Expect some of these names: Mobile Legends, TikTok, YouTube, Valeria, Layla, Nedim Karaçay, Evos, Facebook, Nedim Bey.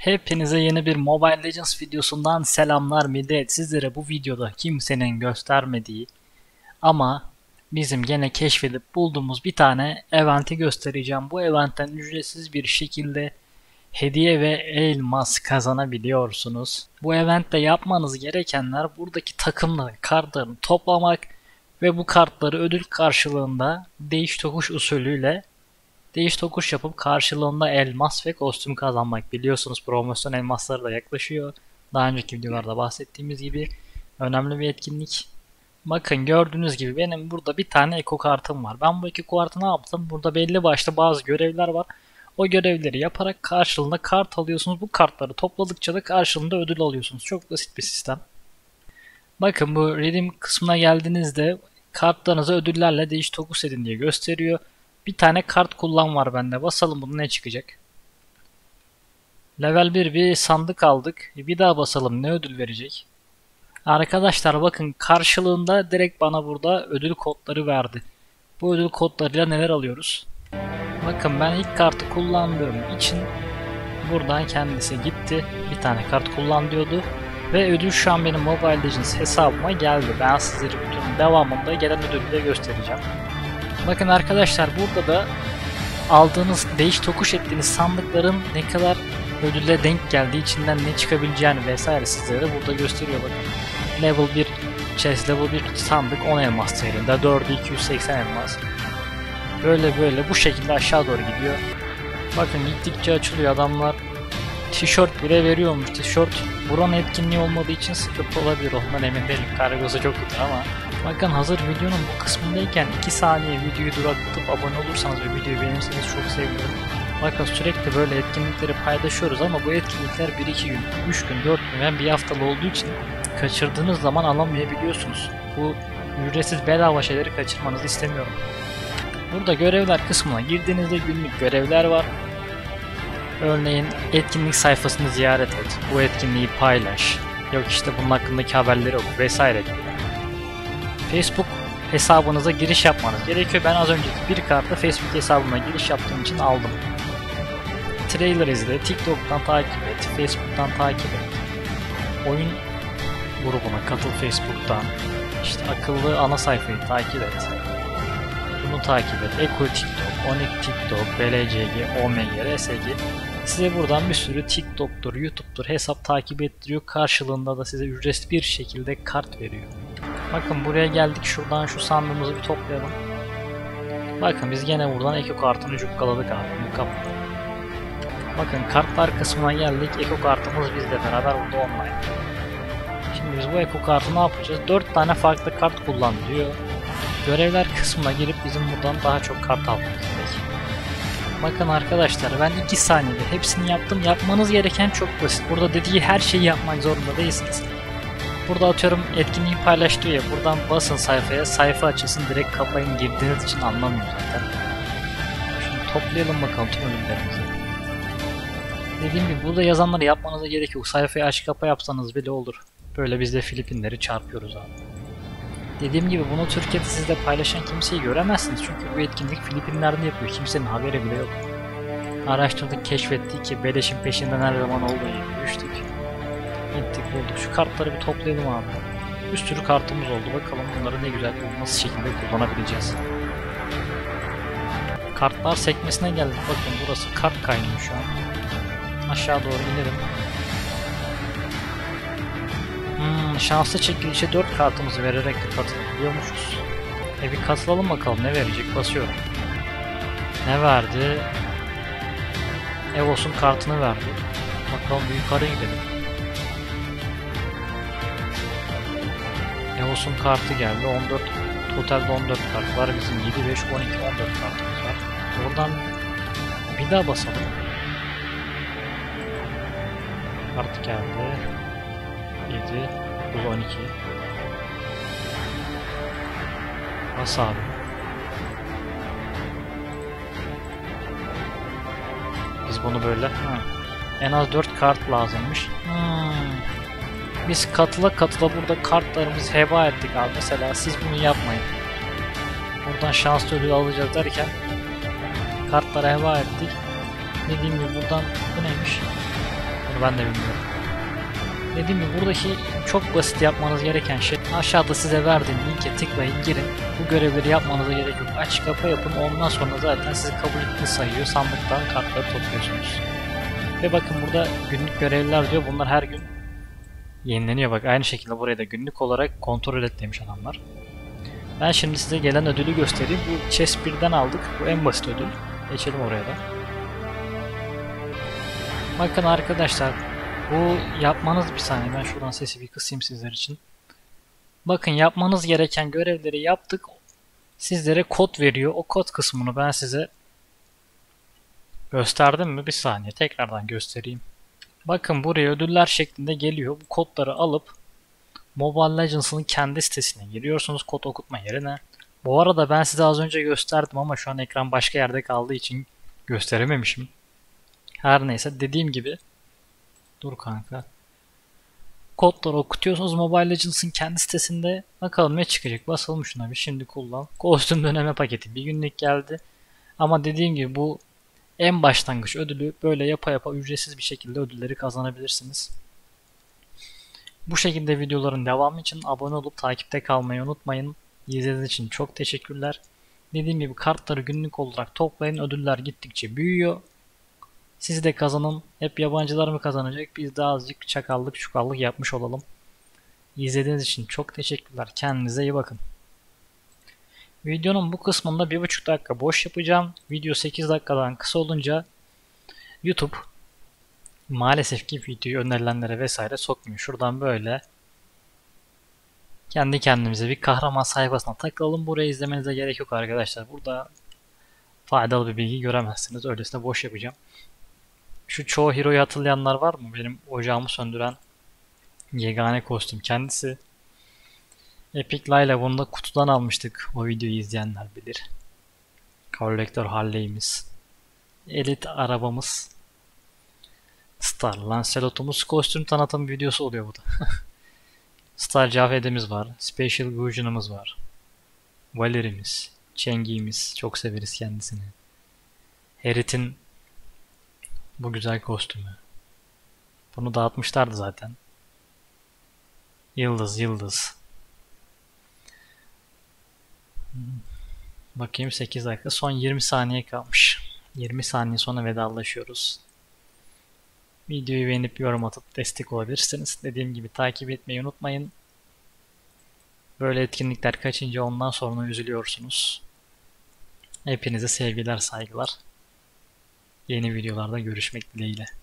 Hepinize yeni bir Mobile Legends videosundan selamlar millet. Sizlere bu videoda kimsenin göstermediği ama bizim gene keşfedip bulduğumuz bir tane eventi göstereceğim. Bu eventten ücretsiz bir şekilde hediye ve elmas kazanabiliyorsunuz. Bu eventte yapmanız gerekenler buradaki takımların kartlarını toplamak ve bu kartları ödül karşılığında değiş tokuş usulüyle değiş tokuş yapıp karşılığında elmas ve kostüm kazanmak. Biliyorsunuz promosyon elmasları da yaklaşıyor. Daha önceki videolarda bahsettiğimiz gibi önemli bir etkinlik. Bakın gördüğünüz gibi benim burada bir tane eko kartım var. Ben bu eko kartı ne yaptım? Burada belli başlı bazı görevler var. O görevleri yaparak karşılığında kart alıyorsunuz. Bu kartları topladıkça da karşılığında ödül alıyorsunuz. Çok basit bir sistem. Bakın bu redeem kısmına geldiğinizde kartlarınızı ödüllerle değiş tokuş edin diye gösteriyor. Bir tane kart kullan var bende. Basalım bunu, ne çıkacak? Level 1 bir sandık aldık. Bir daha basalım, ne ödül verecek? Arkadaşlar bakın karşılığında direkt bana burada ödül kodları verdi. Bu ödül kodlarıyla neler alıyoruz? Bakın ben ilk kartı kullandığım için buradan kendisi gitti. Bir tane kart kullan diyordu. Ve ödül şu an benim Mobile Legends hesabıma geldi. Ben sizlere bütün devamında gelen ödülü de göstereceğim. Bakın arkadaşlar burada da aldığınız, değiş tokuş ettiğiniz sandıkların ne kadar ödülle denk geldiği, içinden ne çıkabileceğini vesaire sizlere burada gösteriyor. Bakın level 1 chest, level 1 sandık 10 elmas değerinde, 4'ü 280 elmas. Böyle bu şekilde aşağı doğru gidiyor. Bakın gittikçe açılıyor, adamlar tişört bile veriyormuş. Tişört buranın etkinliği olmadığı için sıkıntı olabilir, ondan emin değilim, kargosu çok kötü ama. Bakın hazır videonun bu kısmındayken 2 saniye videoyu duraklatıp abone olursanız ve videoyu beğenirseniz çok sevinirim. Bakın sürekli böyle etkinlikleri paylaşıyoruz ama bu etkinlikler 1-2 gün, 3 gün, 4 gün ve bir haftalı olduğu için kaçırdığınız zaman alamayabiliyorsunuz. Bu ücretsiz bedava şeyleri kaçırmanızı istemiyorum. Burada görevler kısmına girdiğinizde günlük görevler var. Örneğin etkinlik sayfasını ziyaret et, bu etkinliği paylaş, yok işte bunun hakkındaki haberleri oku vesaire gibi. Facebook hesabınıza giriş yapmanız gerekiyor. Ben az önceki bir kartla Facebook hesabıma giriş yaptığım için aldım. Trailer izle, TikTok'tan takip et, Facebook'tan takip et. Oyun grubuna katıl Facebook'tan. İşte akıllı ana sayfayı takip et. Bunu takip et. Eko TikTok, Onik TikTok, BLCG, OMG, RSG. Size buradan bir sürü TikTok'tur, YouTube'tur hesap takip ettiriyor. Karşılığında da size ücretsiz bir şekilde kart veriyor. Bakın buraya geldik, şuradan şu sandığımızı bir toplayalım. Bakın biz gene buradan eko kartını cukkaladık abi. Bakın kartlar kısmına geldik, eko kartımız bizle beraber burada online. Şimdi biz bu eko kartı ne yapacağız? 4 tane farklı kart kullan diyor. Görevler kısmına girip bizim buradan daha çok kart almak gerek. Bakın arkadaşlar ben 2 saniyede hepsini yaptım. Yapmanız gereken çok basit. Burada dediği her şeyi yapmak zorunda değilsiniz. Burada atıyorum etkinliği paylaş diyor ya, buradan basın sayfaya, sayfa açılsın, direkt kapayın, girdiğiniz için anlamıyor zaten. Şimdi toplayalım bakalım tüm ödüllerimizi. Dediğim gibi burada yazanları yapmanıza gerek yok, sayfayı aç kapa yapsanız bile olur. Böyle biz de Filipinleri çarpıyoruz abi. Dediğim gibi bunu Türkiye'de sizde paylaşan kimseyi göremezsiniz çünkü bu etkinlik Filipinler'de yapıyor, kimsenin haberi bile yok. Araştırdık, keşfettik ki beleşin peşinden her zaman olduğu gibi düştük. Gittik bulduk. Şu kartları bir toplayalım abi. Bir sürü kartımız oldu. Bakalım bunları ne güzel, nasıl şekilde kullanabileceğiz. Kartlar sekmesine geldik. Bakın burası kart kaynıyor şu an. Aşağı doğru inelim. Şanslı çekilişe 4 kartımızı vererek de katılabiliyormuşuz. Bir katılalım bakalım ne verecek. Basıyorum. Ne verdi? Evos'un kartını verdi. Bakalım bir yukarı gidelim. Evos'un kartı geldi. 14, totalde 14 kart var. Bizim 7, 5, 12, 14 kartımız var. Buradan bir daha basalım. Kart geldi. 7, 9, 12. Bas abi. Biz bunu böyle... En az 4 kart lazımmış. Biz katıla burada kartlarımızı heba ettik abi. Mesela siz bunu yapmayın. Buradan şanslı ödül alacağız derken kartlara heba ettik. Dediğim gibi buradan bu neymiş? ben de bilmiyorum. Dediğim gibi buradaki çok basit yapmanız gereken şey, aşağıda size verdiğim linke tıklayın, girin. Bu görevleri yapmanıza gerek yok. Aç kapa yapın, ondan sonra zaten sizi kabul ettiğini sayıyor. Sandıktan kartları topluyorsunuz. Ve bakın burada günlük görevler diyor. Bunlar her gün yenileniyor. Bak aynı şekilde buraya da günlük olarak kontrol et demiş adamlar. Ben şimdi size gelen ödülü göstereyim. Bu Chess 1'den aldık. Bu en basit ödül. Geçelim oraya da. Bakın arkadaşlar, bu yapmanız, bir saniye ben şuradan sesi bir kısayım sizler için. Bakın yapmanız gereken görevleri yaptık. Sizlere kod veriyor. O kod kısmını ben size gösterdim mi? Bir saniye tekrardan göstereyim. Bakın buraya ödüller şeklinde geliyor. Bu kodları alıp Mobile Legends'ın kendi sitesine giriyorsunuz kod okutma yerine. Bu arada ben size az önce gösterdim ama şu an ekran başka yerde kaldığı için gösterememişim. Her neyse, dediğim gibi dur kanka. Kodları okutuyorsunuz Mobile Legends'ın kendi sitesinde. Bakalım ne çıkacak. Basalım şuna bir, şimdi kullan. Kostüm döneme paketi bir günlük geldi. Ama dediğim gibi bu en başlangıç ödülü, böyle yapa yapa ücretsiz bir şekilde ödülleri kazanabilirsiniz. Bu şekilde videoların devamı için abone olup takipte kalmayı unutmayın. İzlediğiniz için çok teşekkürler. Dediğim gibi kartları günlük olarak toplayın. Ödüller gittikçe büyüyor. Siz de kazanın. Hep yabancılar mı kazanacak? Biz daha azıcık çakallık çukallık yapmış olalım. İzlediğiniz için çok teşekkürler. Kendinize iyi bakın. Videonun bu kısmında 1,5 dakika boş yapacağım. Video 8 dakikadan kısa olunca YouTube maalesef ki videoyu önerilenlere vesaire sokmuyor. Şuradan böyle kendi kendimize bir kahraman sayfasına takılalım. Burayı izlemenize gerek yok arkadaşlar. Burada faydalı bir bilgi göremezsiniz. Öylesine boş yapacağım. Şu çoğu hero'yu hatırlayanlar var mı? Benim ocağımı söndüren yegane kostüm kendisi. Epic Layla, bunu da kutudan almıştık. O videoyu izleyenler bilir. Collector Harley'imiz. Elit arabamız. Star Lancelot'umuz. Kostüm tanıtım videosu oluyor bu da. Star Cafed'imiz var. Special Gusion'umuz var. Valerimiz. Chengi'miz. Çok severiz kendisini. Herit'in bu güzel kostümü. Bunu dağıtmışlardı zaten. Yıldız. Bakayım 8 dakika. Son 20 saniye kalmış. 20 saniye sonra vedalaşıyoruz. Videoyu beğenip yorum atıp destek olabilirsiniz. Dediğim gibi takip etmeyi unutmayın. Böyle etkinlikler kaçınca ondan sonra üzülüyorsunuz. Hepinize sevgiler, saygılar. Yeni videolarda görüşmek dileğiyle.